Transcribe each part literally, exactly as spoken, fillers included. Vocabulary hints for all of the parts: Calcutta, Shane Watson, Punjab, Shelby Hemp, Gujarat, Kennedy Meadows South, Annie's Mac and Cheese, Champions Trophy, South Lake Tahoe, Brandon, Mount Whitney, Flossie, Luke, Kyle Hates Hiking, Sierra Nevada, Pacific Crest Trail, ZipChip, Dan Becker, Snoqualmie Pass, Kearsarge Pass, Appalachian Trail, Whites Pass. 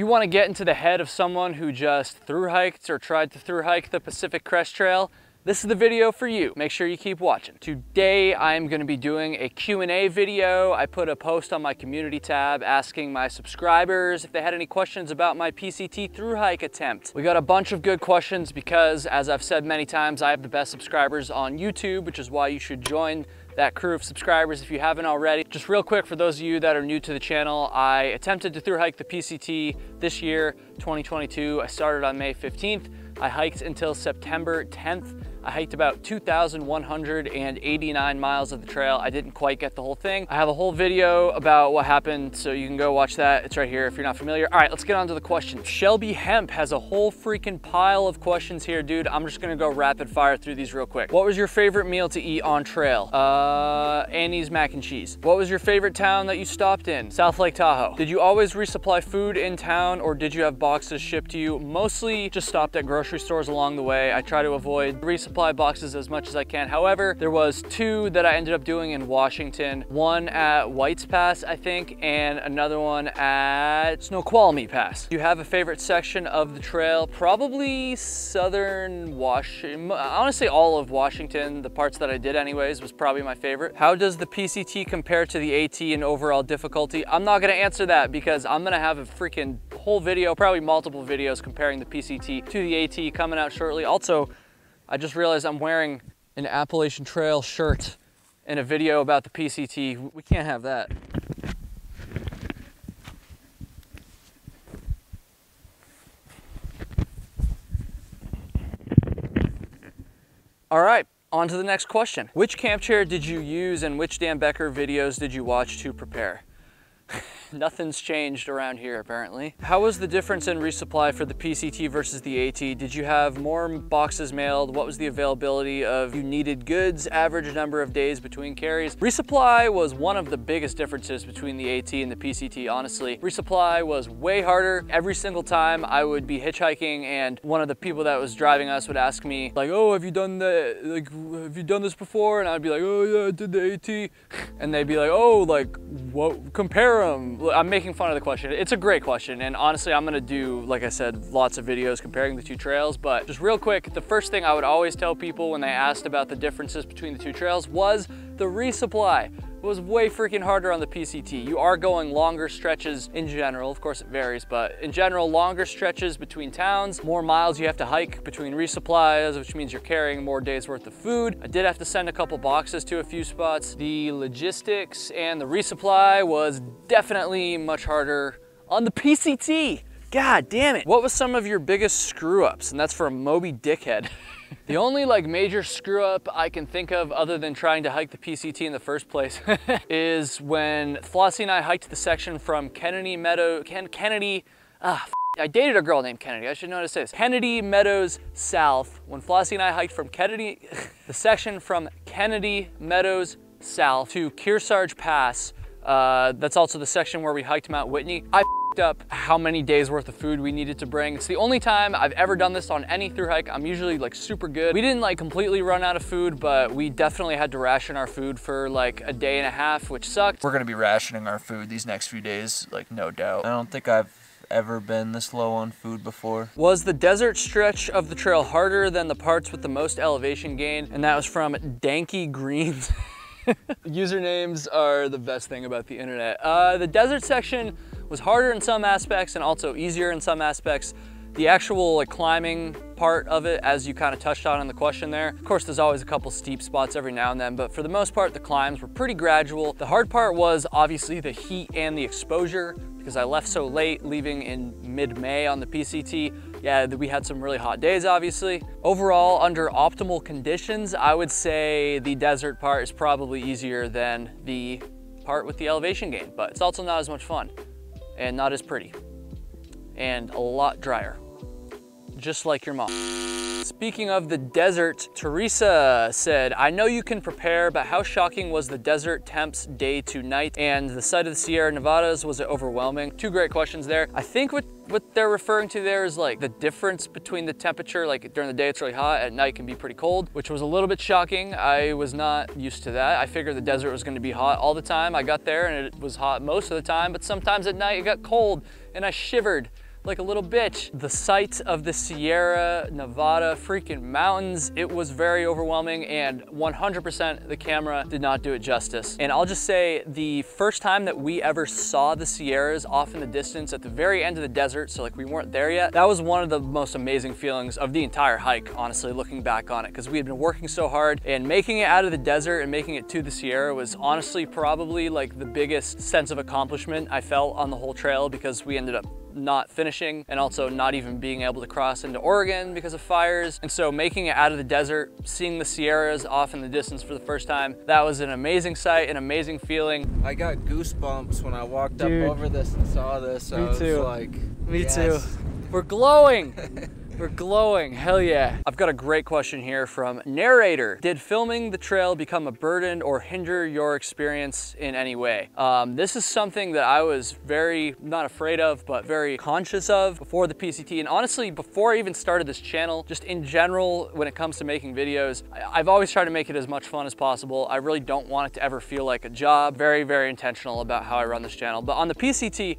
you want to get into the head of someone who just thru-hiked or tried to thru-hike the Pacific Crest Trail, this is the video for you. Make sure you keep watching. Today I'm going to be doing a Q and A video. I put a post on my community tab asking my subscribers if they had any questions about my P C T thru hike attempt. We got a bunch of good questions because, as I've said many times, I have the best subscribers on YouTube, which is why you should join that crew of subscribers if you haven't already. Just real quick, for those of you that are new to the channel, I attempted to thru hike the P C T this year, twenty twenty-two. I started on May fifteenth. I hiked until September tenth. I hiked about two thousand one hundred eighty-nine miles of the trail. I didn't quite get the whole thing. I have a whole video about what happened, so you can go watch that. It's right here if you're not familiar. All right, let's get on to the questions. Shelby Hemp has a whole freaking pile of questions here, dude. I'm just gonna go rapid fire through these real quick. What was your favorite meal to eat on trail? Uh, Annie's Mac and Cheese. What was your favorite town that you stopped in? South Lake Tahoe. Did you always resupply food in town, or did you have boxes shipped to you? Mostly just stopped at grocery stores along the way. I try to avoid resupply supply boxes as much as I can. However, there was two that I ended up doing in Washington, one at Whites Pass, I think, and another one at Snoqualmie Pass. Do you have a favorite section of the trail? Probably southern Washington, honestly all of Washington, the parts that I did anyways was probably my favorite. How does the P C T compare to the AT in overall difficulty? I'm not gonna answer that because I'm gonna have a freaking whole video, probably multiple videos comparing the P C T to the AT coming out shortly. Also, I just realized I'm wearing an Appalachian Trail shirt in a video about the P C T. We can't have that. All right, on to the next question. Which camp chair did you use and which Dan Becker videos did you watch to prepare? Nothing's changed around here, apparently. How was the difference in resupply for the P C T versus the AT? Did you have more boxes mailed? What was the availability of you needed goods, average number of days between carries? Resupply was one of the biggest differences between the AT and the P C T, honestly. Resupply was way harder. Every single time I would be hitchhiking and one of the people that was driving us would ask me, like, oh, have you done the, like, have you done this before? And I'd be like, oh yeah, I did the AT. And they'd be like, oh, like, what, compare them. I'm making fun of the question. It's a great question. And honestly, I'm gonna do, like I said, lots of videos comparing the two trails, but just real quick, the first thing I would always tell people when they asked about the differences between the two trails was the resupply. It was way freaking harder on the P C T. You are going longer stretches in general. Of course it varies, but in general, longer stretches between towns, more miles you have to hike between resupplies, which means you're carrying more days worth of food. I did have to send a couple boxes to a few spots. The logistics and the resupply was definitely much harder on the P C T. God damn it. What was some of your biggest screw ups? And that's for a Moby Dickhead. The only like major screw up I can think of other than trying to hike the P C T in the first place is when Flossie and I hiked the section from Kennedy Meadow, Ken, Kennedy, ah, f I dated a girl named Kennedy, I should know how to say this. Kennedy Meadows South, when Flossie and I hiked from Kennedy, the section from Kennedy Meadows South to Kearsarge Pass, uh, that's also the section where we hiked Mount Whitney. I up how many days worth of food we needed to bring. It's the only time I've ever done this on any thru hike. I'm usually like super good. We didn't like completely run out of food, but we definitely had to ration our food for like a day and a half, which sucked. We're gonna be rationing our food these next few days, like no doubt. I don't think I've ever been this low on food before. Was the desert stretch of the trail harder than the parts with the most elevation gain? And that was from Danky Greens. Usernames are the best thing about the internet. Uh, the desert section was harder in some aspects and also easier in some aspects. The actual like climbing part of it, as you kind of touched on in the question there, of course there's always a couple steep spots every now and then, but for the most part the climbs were pretty gradual. The hard part was obviously the heat and the exposure because I left so late, leaving in mid-May on the P C T. Yeah, we had some really hot days, obviously. Overall, under optimal conditions, I would say the desert part is probably easier than the part with the elevation gain, but it's also not as much fun. And not as pretty, and a lot drier, just like your mom. Speaking of the desert, Teresa said, I know you can prepare, but how shocking was the desert temps day to night and the sight of the Sierra Nevadas? Was it overwhelming? Two great questions there. I think what, what they're referring to there is like the difference between the temperature, like during the day it's really hot, at night can be pretty cold, which was a little bit shocking. I was not used to that. I figured the desert was gonna be hot all the time. I got there and it was hot most of the time, but sometimes at night it got cold and I shivered. like a little bitch. The sight of the Sierra Nevada freaking mountains, it was very overwhelming, and one hundred percent the camera did not do it justice. And I'll just say, the first time that we ever saw the Sierras off in the distance at the very end of the desert, so like we weren't there yet, that was one of the most amazing feelings of the entire hike, honestly, looking back on it, because we had been working so hard, and making it out of the desert and making it to the Sierra was honestly probably like the biggest sense of accomplishment I felt on the whole trail, because we ended up not finishing and also not even being able to cross into Oregon because of fires. And so making it out of the desert, seeing the Sierras off in the distance for the first time, that was an amazing sight, an amazing feeling. I got goosebumps when I walked Dude. up over this and saw this. Me I was too. like, Me yes. too. We're glowing. We're glowing, hell yeah. I've got a great question here from narrator. Did filming the trail become a burden or hinder your experience in any way? Um, this is something that I was very, not afraid of, but very conscious of before the P C T. And honestly, before I even started this channel, just in general, when it comes to making videos, I've always tried to make it as much fun as possible. I really don't want it to ever feel like a job. Very, very intentional about how I run this channel. But on the P C T,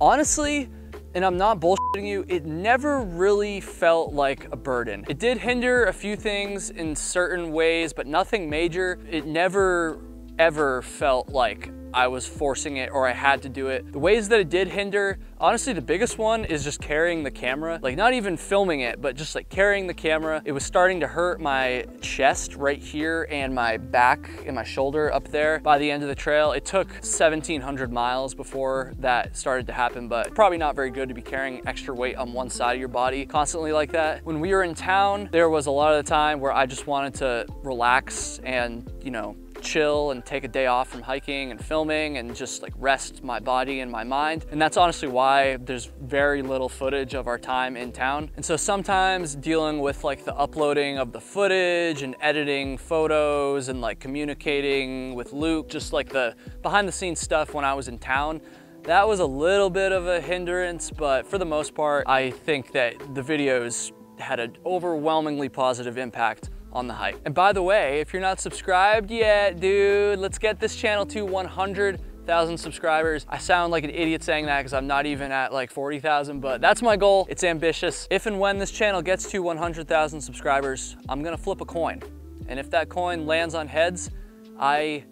honestly, and I'm not bullshitting you, it never really felt like a burden. It did hinder a few things in certain ways, but nothing major. It never, ever felt like I was forcing it or I had to do it. The ways that it did hinder, honestly, the biggest one is just carrying the camera. Like, not even filming it, but just like carrying the camera. It was starting to hurt my chest right here and my back and my shoulder up there by the end of the trail. It took seventeen hundred miles before that started to happen, but probably not very good to be carrying extra weight on one side of your body constantly like that. When we were in town, there was a lot of the time where I just wanted to relax and, you know, chill and take a day off from hiking and filming and just like rest my body and my mind. And that's honestly why there's very little footage of our time in town. And so sometimes dealing with like the uploading of the footage and editing photos and like communicating with Luke, just like the behind the scenes stuff when I was in town, that was a little bit of a hindrance, but for the most part, I think that the videos had an overwhelmingly positive impact on the hike. And by the way, if you're not subscribed yet, dude, let's get this channel to one hundred thousand subscribers. I sound like an idiot saying that because I'm not even at like forty thousand, but that's my goal. It's ambitious. If and when this channel gets to one hundred thousand subscribers, I'm gonna flip a coin. And if that coin lands on heads, I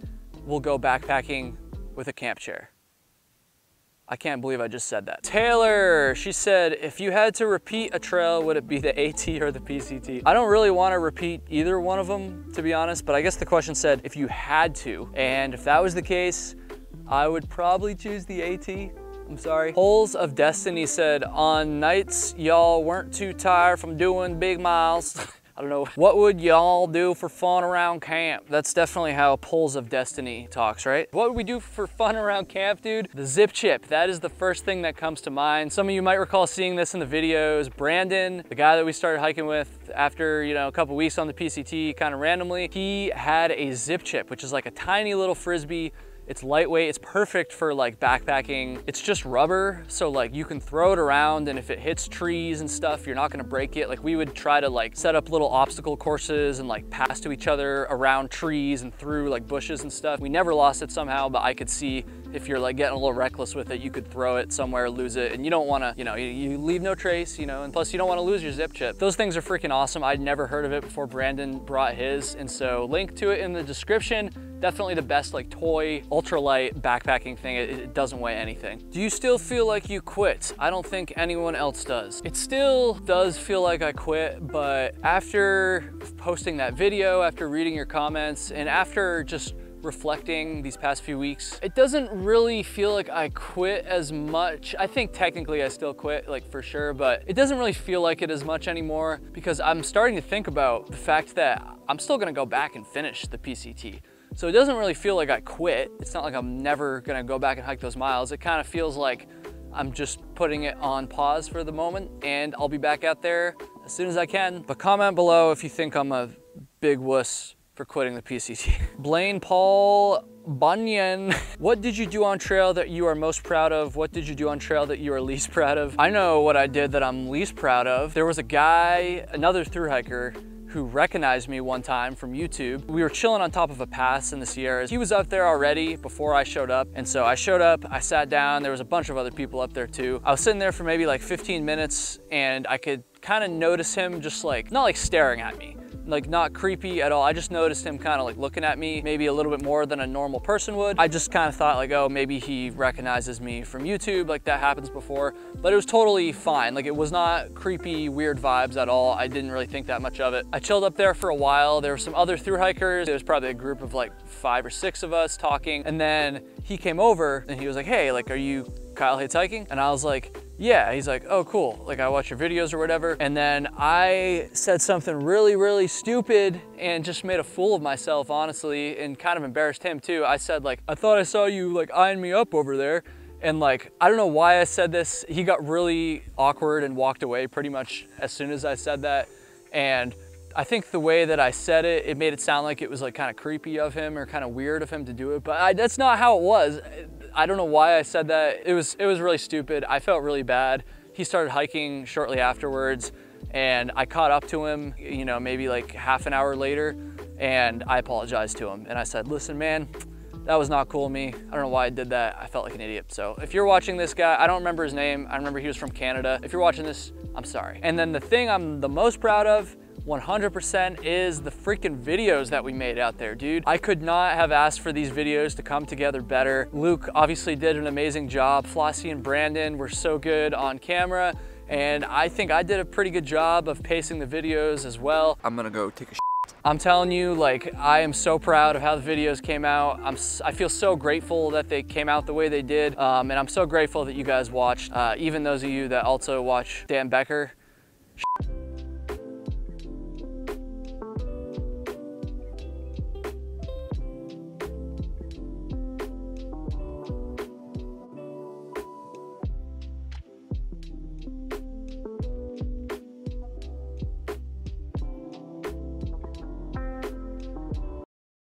will go backpacking with a camp chair. I can't believe I just said that. Taylor, she said, if you had to repeat a trail, would it be the AT or the P C T? I don't really want to repeat either one of them, to be honest, but I guess the question said, if you had to, and if that was the case, I would probably choose the AT. I'm sorry. Holes of Destiny said, on nights y'all weren't too tired from doing big miles. I don't know. What would y'all do for fun around camp? That's definitely how Poles of Destiny talks, right? What would we do for fun around camp, dude? The zip chip, that is the first thing that comes to mind. Some of you might recall seeing this in the videos. Brandon, the guy that we started hiking with after, you know, a couple weeks on the P C T, kind of randomly, he had a zip chip, which is like a tiny little Frisbee. It's lightweight, it's perfect for like backpacking. It's just rubber, so like you can throw it around, and if it hits trees and stuff, you're not gonna break it. Like we would try to like set up little obstacle courses and like pass to each other around trees and through like bushes and stuff. We never lost it somehow, but I could see if you're like getting a little reckless with it, you could throw it somewhere, lose it, and you don't wanna, you know, you, you leave no trace, you know, and plus you don't wanna lose your zip chip. Those things are freaking awesome. I'd never heard of it before Brandon brought his, and so link to it in the description. Definitely the best like toy, ultralight backpacking thing. It, it doesn't weigh anything. Do you still feel like you quit? I don't think anyone else does. It still does feel like I quit, but after posting that video, after reading your comments, and after just reflecting these past few weeks, it doesn't really feel like I quit as much. I think technically I still quit, like for sure, but it doesn't really feel like it as much anymore, because I'm starting to think about the fact that I'm still gonna go back and finish the P C T. So it doesn't really feel like I quit. It's not like I'm never gonna go back and hike those miles. It kind of feels like I'm just putting it on pause for the moment, and I'll be back out there as soon as I can. But comment below if you think I'm a big wuss for quitting the P C T. Blaine Paul Bunyan. What did you do on trail that you are most proud of? What did you do on trail that you are least proud of? I know what I did that I'm least proud of. There was a guy, another thru hiker, who recognized me one time from YouTube. We were chilling on top of a pass in the Sierras. He was up there already before I showed up. And so I showed up, I sat down, there was a bunch of other people up there too. I was sitting there for maybe like fifteen minutes and I could kind of notice him just like, not like staring at me, like not creepy at all. I just noticed him kind of like looking at me, maybe a little bit more than a normal person would. I just kind of thought like, oh, maybe he recognizes me from YouTube, like that happens before, but it was totally fine. Like it was not creepy, weird vibes at all. I didn't really think that much of it. I chilled up there for a while. There were some other thru hikers. There was probably a group of like five or six of us talking. And then he came over and he was like, hey, like, are you Kyle Hates Hiking? And I was like, yeah. He's like, oh, cool. Like I watch your videos or whatever. And then I said something really, really stupid and just made a fool of myself, honestly, and kind of embarrassed him too. I said like, I thought I saw you like eyeing me up over there. And like, I don't know why I said this. He got really awkward and walked away pretty much as soon as I said that. And I think the way that I said it, it made it sound like it was like kind of creepy of him or kind of weird of him to do it. But I, that's not how it was. I don't know why I said that. It was, it was really stupid. I felt really bad. He started hiking shortly afterwards and I caught up to him, you know, maybe like half an hour later, and I apologized to him. And I said, listen, man, that was not cool of me. I don't know why I did that. I felt like an idiot. So if you're watching this guy, I don't remember his name. I remember he was from Canada. If you're watching this, I'm sorry. And then the thing I'm the most proud of one hundred percent is the freaking videos that we made out there, dude. I could not have asked for these videos to come together better. Luke obviously did an amazing job. Flossie and Brandon were so good on camera. And I think I did a pretty good job of pacing the videos as well. I'm gonna go take a shit. I'm telling you, like, I am so proud of how the videos came out. I'm, I feel so grateful that they came out the way they did. Um, and I'm so grateful that you guys watched, uh, even those of you that also watch Dan Becker.